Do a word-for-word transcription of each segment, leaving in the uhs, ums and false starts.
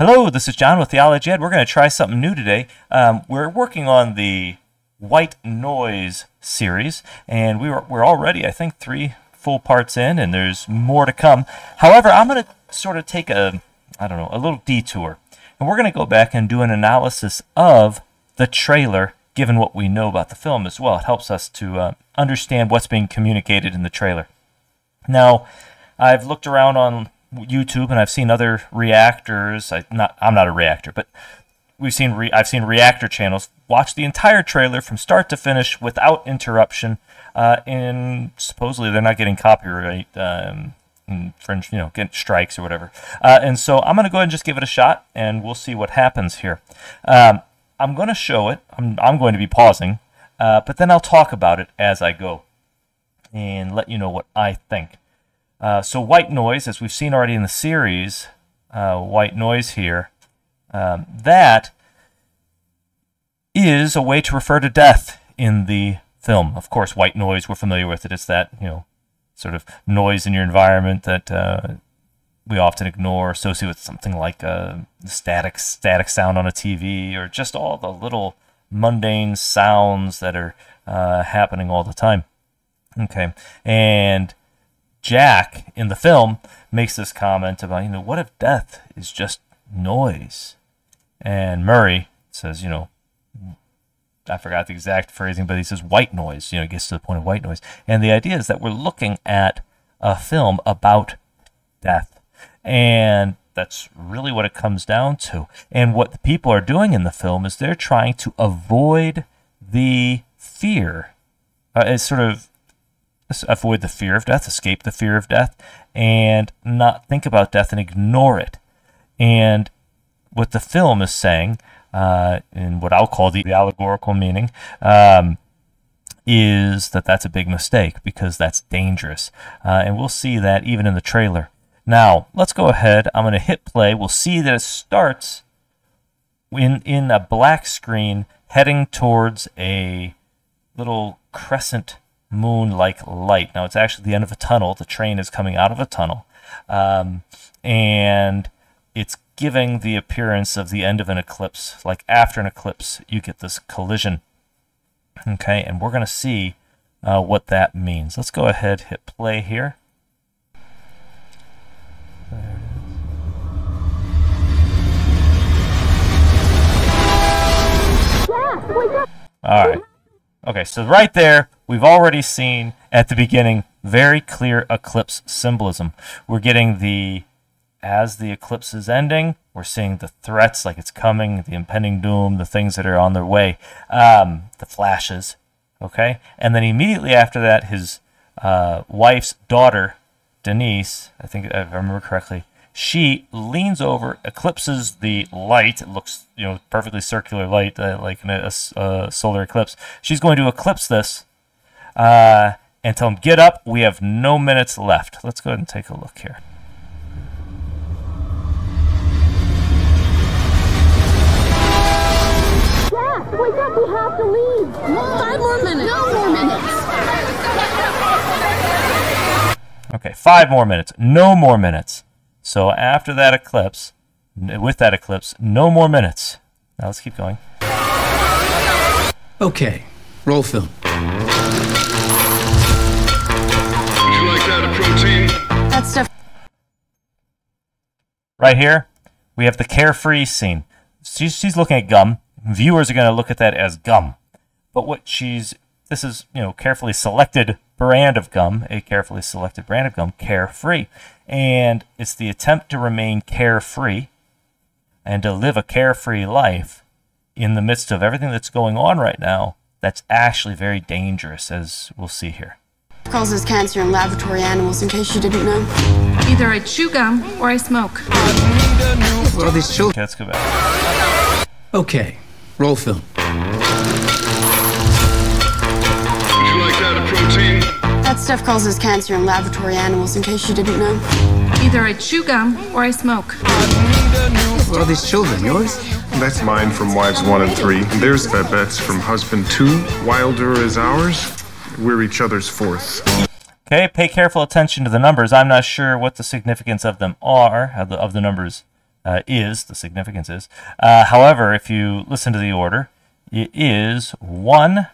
Hello, this is John with Theology Ed. We're going to try something new today. Um, we're working on the White Noise series, and we were, we're already, I think, three full parts in, and there's more to come. However, I'm going to sort of take a, I don't know, a little detour, and we're going to go back and do an analysis of the trailer, given what we know about the film as well. It helps us to uh, understand what's being communicated in the trailer. Now, I've looked around on YouTube, and I've seen other reactors. I not I'm not a reactor, but we've seen re, I've seen reactor channels watch the entire trailer from start to finish without interruption, uh, and supposedly they're not getting copyright um, infringement, you know, getting strikes or whatever. Uh, and so I'm going to go ahead and just give it a shot, and we'll see what happens here. Um, I'm going to show it. I'm I'm going to be pausing, uh, but then I'll talk about it as I go, and let you know what I think. Uh, so White Noise, as we've seen already in the series, uh, White Noise here, um, that is a way to refer to death in the film. Of course, white noise, we're familiar with it. It's that, you know, sort of noise in your environment that uh, we often ignore, associate with something like a static, static sound on a T V, or just all the little mundane sounds that are uh, happening all the time. Okay, and Jack in the film makes this comment about, you know, what if death is just noise? And Murray says, you know, I forgot the exact phrasing, but he says white noise, you know, it gets to the point of white noise. And the idea is that we're looking at a film about death. And that's really what it comes down to. And what the people are doing in the film is they're trying to avoid the fear. Uh, it's sort of avoid the fear of death, escape the fear of death, and not think about death and ignore it. And what the film is saying, uh, in what I'll call the allegorical meaning, um, is that that's a big mistake because that's dangerous. Uh, and we'll see that even in the trailer. Now, let's go ahead. I'm going to hit play. We'll see that it starts in, in a black screen heading towards a little crescent moon-like light. Now, it's actually the end of a tunnel. The train is coming out of a tunnel, um, and it's giving the appearance of the end of an eclipse. Like after an eclipse, you get this collision. Okay, and we're going to see uh, what that means. Let's go ahead, hit play here. There. All right. Okay, so right there, we've already seen at the beginning very clear eclipse symbolism. We're getting the, as the eclipse is ending, we're seeing the threats like it's coming, the impending doom, the things that are on their way, um, the flashes, okay? And then immediately after that, his uh, wife's daughter, Denise, I think if I remember correctly, she leans over, eclipses the light. It looks, you know, perfectly circular light, uh, like in a, a solar eclipse. She's going to eclipse this. Uh, and tell him, get up, we have no minutes left. Let's go ahead and take a look here. Jack, wake up, we have to leave. Five more minutes. No more minutes. Okay, five more minutes, no more minutes. So after that eclipse, with that eclipse, no more minutes. Now let's keep going. Okay, roll film. Right here, we have the carefree scene. She's, she's looking at gum. Viewers are going to look at that as gum. But what she's, this is, you know, carefully selected brand of gum, a carefully selected brand of gum, carefree. And it's the attempt to remain carefree and to live a carefree life in the midst of everything that's going on right now that's actually very dangerous, as we'll see here. Causes cancer in laboratory animals, in case you didn't know. Either I chew gum or I smoke. What are these children? Okay, let's go back. Okay, roll film. Would you like that a protein? That stuff causes cancer in laboratory animals, in case you didn't know. Either I chew gum or I smoke. What are these children, yours? That's mine from wives one and three. There's Babette's from husband two. Wilder is ours. We're each other's fourth. Okay, pay careful attention to the numbers. I'm not sure what the significance of them are, of the, of the numbers uh, is, the significance is. Uh, however, if you listen to the order, it is one,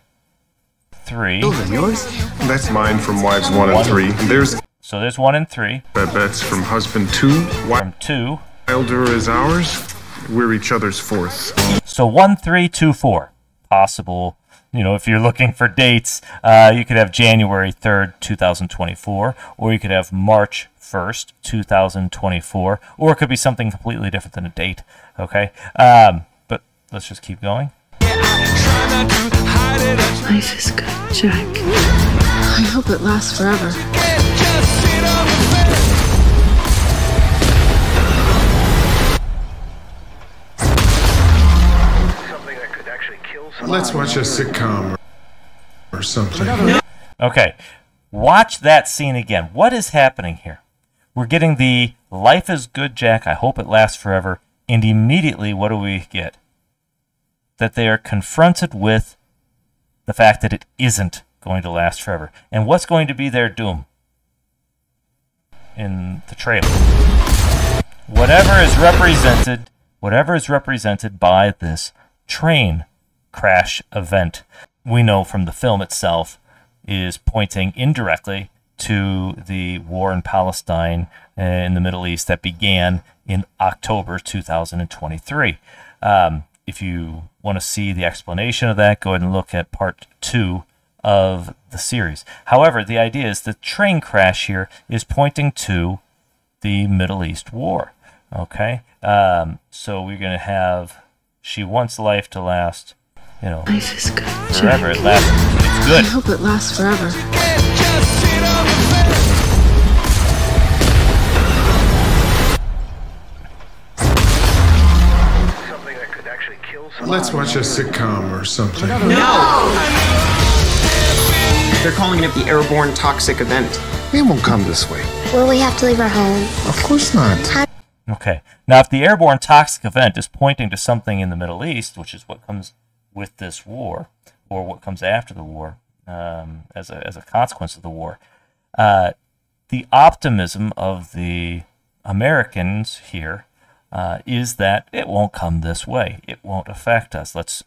three. Yours? That's mine from wives one, one and three. There's so there's one and three. Babette's from husband two. From two. Wilder is ours. We're each other's fourth. So one, three, two, four. Possible. You know, if you're looking for dates, uh, you could have January third, two thousand twenty-four, or you could have March first, two thousand twenty-four, or it could be something completely different than a date, okay? Um, but let's just keep going. Life is good, Jack. I hope it lasts forever. Let's watch a sitcom or something. Okay, watch that scene again. What is happening here? We're getting the life is good, Jack, I hope it lasts forever. And immediately, what do we get? That they are confronted with the fact that it isn't going to last forever. And what's going to be their doom? In the trailer. Whatever is represented, whatever is represented by this train crash event, we know from the film itself, is pointing indirectly to the war in Palestine in the Middle East that began in October two thousand twenty-three. Um, if you want to see the explanation of that, go ahead and look at part two of the series. However, the idea is the train crash here is pointing to the Middle East war. Okay, um, so we're going to have she wants life to last. You know, life is good, forever. It lasts. It's good. I hope it lasts forever. Something that could actually kill someone. Let's watch a sitcom or something. No! no! They're calling it the airborne toxic event. They won't come this way. Will we have to leave our home? Of course not. Okay. Now, if the airborne toxic event is pointing to something in the Middle East, which is what comes with this war, or what comes after the war, um, as a as a consequence of the war, uh, the optimism of the Americans here uh, is that it won't come this way. It won't affect us. Let's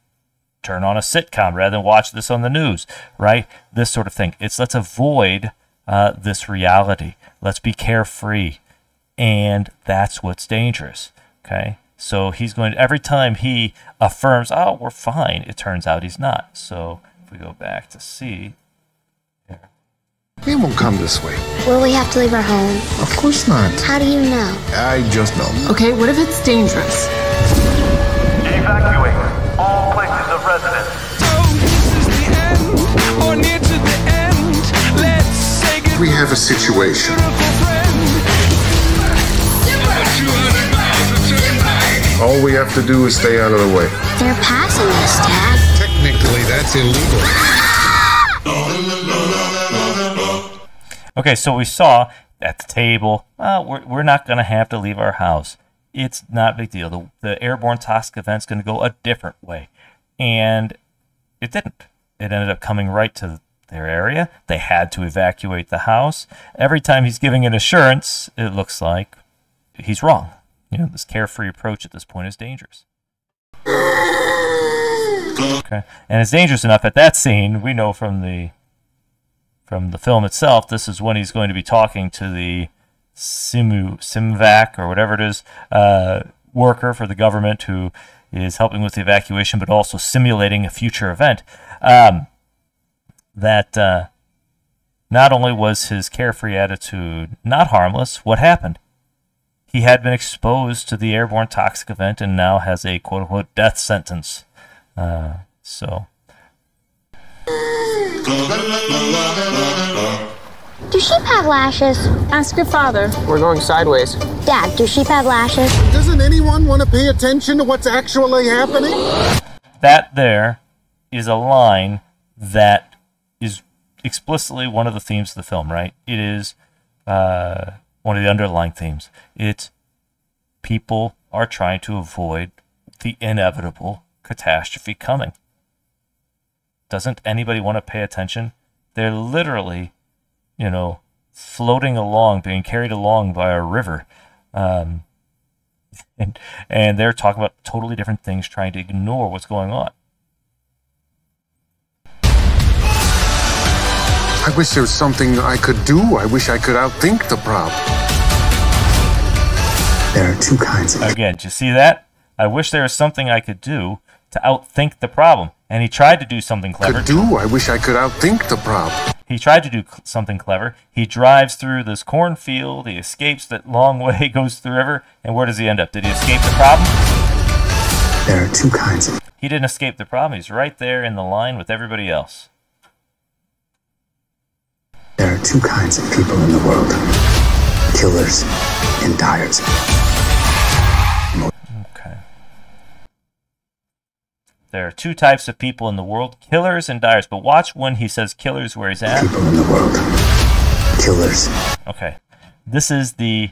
turn on a sitcom rather than watch this on the news, right? This sort of thing. It's let's avoid uh, this reality. Let's be carefree, and that's what's dangerous. Okay. So he's going to, every time he affirms, oh, we're fine, it turns out he's not. So if we go back to C. There. They won't come this way. Will we have to leave our home? Of course not. How do you know? I just know. Okay, what if it's dangerous? Evacuate all places of residence. Oh, this is the end, or near to the end. Let's say goodbye. We have a situation. All we have to do is stay out of the way. They're passing us, Dad. Technically, that's illegal. Okay, so we saw at the table, uh, we're, we're not going to have to leave our house. It's not a big deal. The, the airborne toxic event's going to go a different way. And it didn't. It ended up coming right to their area. They had to evacuate the house. Every time he's giving an assurance, it looks like he's wrong. You know, this carefree approach at this point is dangerous. Okay, and it's dangerous enough at that scene. We know from the from the film itself, this is when he's going to be talking to the Simu SimVac or whatever it is uh, worker for the government who is helping with the evacuation, but also simulating a future event. Um, that uh, not only was his carefree attitude not harmless, what happened? He had been exposed to the airborne toxic event and now has a quote-unquote death sentence. Uh, so. Do sheep have lashes? Ask your father. We're going sideways. Dad, do sheep have lashes? Doesn't anyone want to pay attention to what's actually happening? That there is a line that is explicitly one of the themes of the film, right? It is... Uh, one of the underlying themes. It's people are trying to avoid the inevitable catastrophe coming. Doesn't anybody want to pay attention? They're literally, you know, floating along, being carried along by a river. Um, and, and they're talking about totally different things, trying to ignore what's going on. I wish there was something I could do. I wish I could outthink the problem. There are two kinds of... Again, did you see that? I wish there was something I could do to outthink the problem. And he tried to do something clever. Could do. I wish I could outthink the problem. He tried to do something clever. He drives through this cornfield. He escapes that long way, goes through the river. And where does he end up? Did he escape the problem? There are two kinds of... He didn't escape the problem. He's right there in the line with everybody else. There are two kinds of people in the world. Killers and dyers. Okay. There are two types of people in the world, killers and dyers. But watch when he says killers where he's at. People in the world. Killers. Okay. This is the,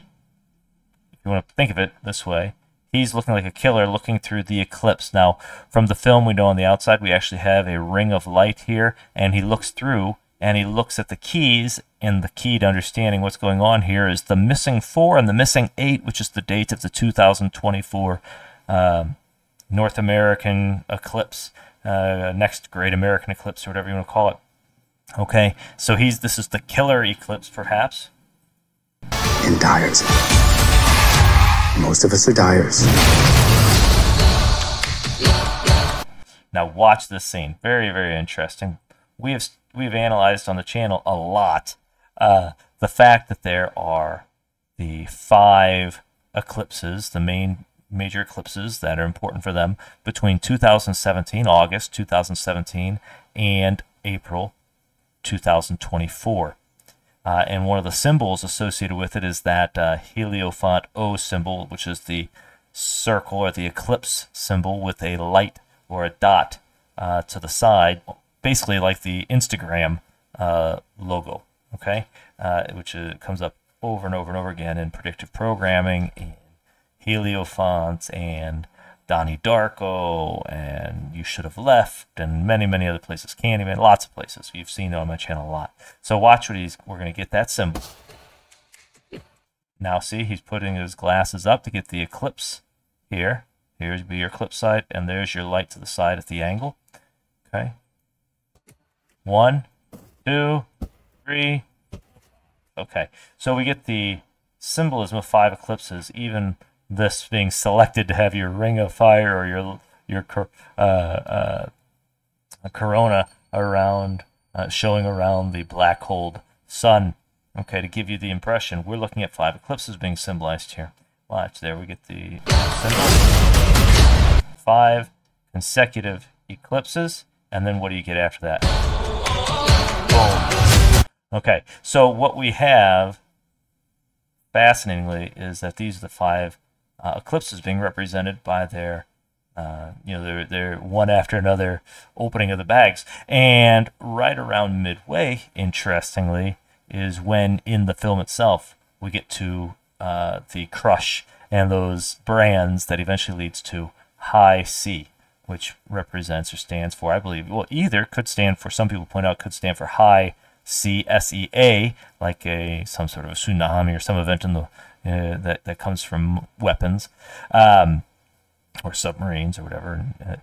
if you want to think of it this way, he's looking like a killer looking through the eclipse. Now, from the film we know on the outside, we actually have a ring of light here, and he looks through and he looks at the keys, and the key to understanding what's going on here is the missing four and the missing eight, which is the date of the two thousand twenty-four um, North American eclipse, uh, next great American eclipse, or whatever you want to call it. Okay, so he's this is the killer eclipse, perhaps. And dyers. Most of us are dyers. Now watch this scene. Very, very interesting. We have we've analyzed on the channel a lot uh, the fact that there are the five eclipses, the main major eclipses that are important for them between two thousand seventeen, August two thousand seventeen, and April two thousand twenty-four. Uh, and one of the symbols associated with it is that uh, Heliofont O symbol, which is the circle or the eclipse symbol with a light or a dot uh, to the side, basically like the Instagram uh, logo, okay, uh, which uh, comes up over and over and over again in predictive programming, and Heliofonts, and Donnie Darko, and You Should Have Left, and many, many other places, Candyman, lots of places. You've seen it on my channel a lot. So watch what he's, we're going to get that symbol. Now see, he's putting his glasses up to get the eclipse here. Here's your eclipse side, and there's your light to the side at the angle, okay. One, two, three. Okay, so we get the symbolism of five eclipses. Even this being selected to have your ring of fire or your your uh, uh, corona around, uh, showing around the black hole sun. Okay, to give you the impression we're looking at five eclipses being symbolized here. Watch there, we get the symbol. Five consecutive eclipses, and then what do you get after that? Okay, so what we have, fascinatingly, is that these are the five uh, eclipses being represented by their, uh, you know, their, their one after another opening of the bags. And right around midway, interestingly, is when in the film itself we get to uh, the crush and those brands that eventually leads to high C, which represents or stands for, I believe, well, either could stand for, some people point out, could stand for high C, S E A, like a some sort of a tsunami or some event in the uh, that, that comes from weapons um, or submarines or whatever, uh,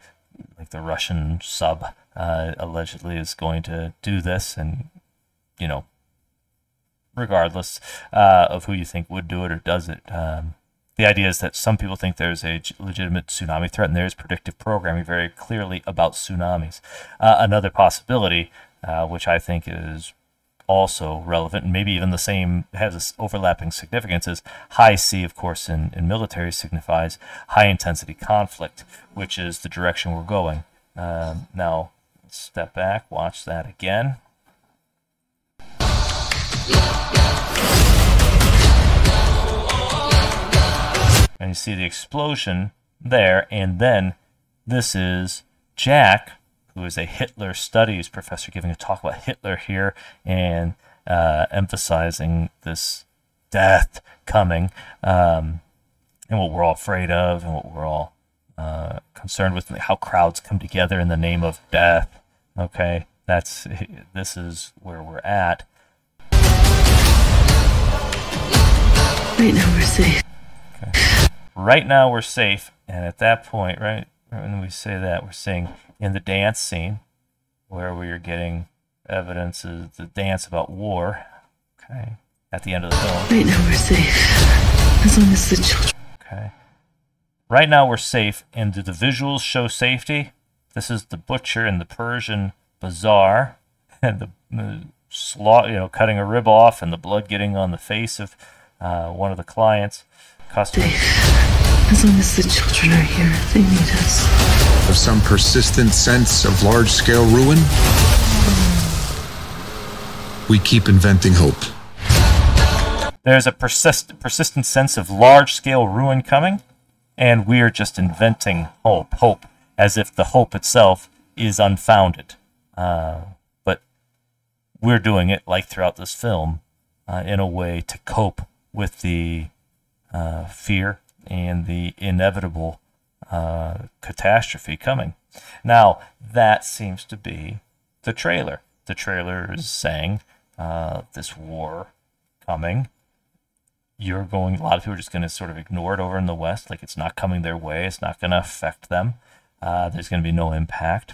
like the Russian sub uh, allegedly is going to do this, and, you know, regardless uh, of who you think would do it or does it, um, the idea is that some people think there's a legitimate tsunami threat, and there's predictive programming very clearly about tsunamis. Uh, another possibility, uh, which I think is also relevant, and maybe even the same, has this overlapping significance, is high C, of course, in, in military signifies high-intensity conflict, which is the direction we're going. Um, now, step back, watch that again. And you see the explosion there, and then this is Jack, who is a Hitler studies professor, giving a talk about Hitler here and uh, emphasizing this death coming, um, and what we're all afraid of, and what we're all uh, concerned with, how crowds come together in the name of death. Okay, that's this is where we're at. Right now we're safe. Okay. right now we're safe. And at that point, right when we say that, we're saying in the dance scene where we are getting evidence of the dance about war. Okay. At the end of the film. Right now we're safe. As long as the children. Okay. Right now we're safe. And do the visuals show safety? This is the butcher in the Persian bazaar, and the, the slaughter, you know, cutting a rib off, and the blood getting on the face of uh, one of the clients, customers. As long as the children are here, they need us. Of some persistent sense of large-scale ruin, we keep inventing hope. There's a persist persistent sense of large-scale ruin coming, and we are just inventing hope. Hope. As if the hope itself is unfounded. Uh, but we're doing it, like throughout this film, uh, in a way to cope with the uh, fear and the inevitable uh, catastrophe coming. Now, that seems to be the trailer. The trailer is saying uh, this war coming. You're going, a lot of people are just going to sort of ignore it over in the West, like it's not coming their way, it's not going to affect them. Uh, there's going to be no impact.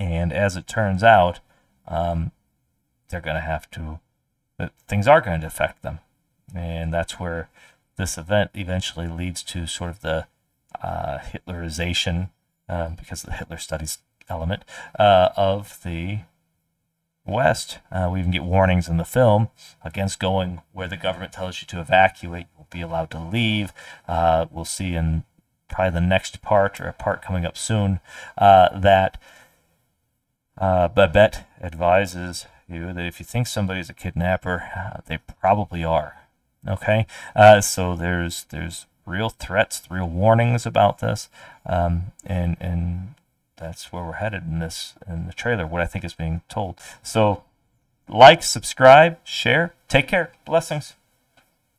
And as it turns out, um, they're going to have to, uh, things are going to affect them. And that's where this event eventually leads to sort of the uh, Hitlerization, uh, because of the Hitler studies element, uh, of the West. Uh, we even get warnings in the film against going where the government tells you to evacuate. You'll be allowed to leave. Uh, we'll see in probably the next part, or a part coming up soon, uh, that uh, Babette advises you that if you think somebody's a kidnapper, uh, they probably are. Okay, uh, so there's there's real threats, real warnings about this, um, and and that's where we're headed in this in the trailer. What I think is being told. So, like, subscribe, share, take care, blessings.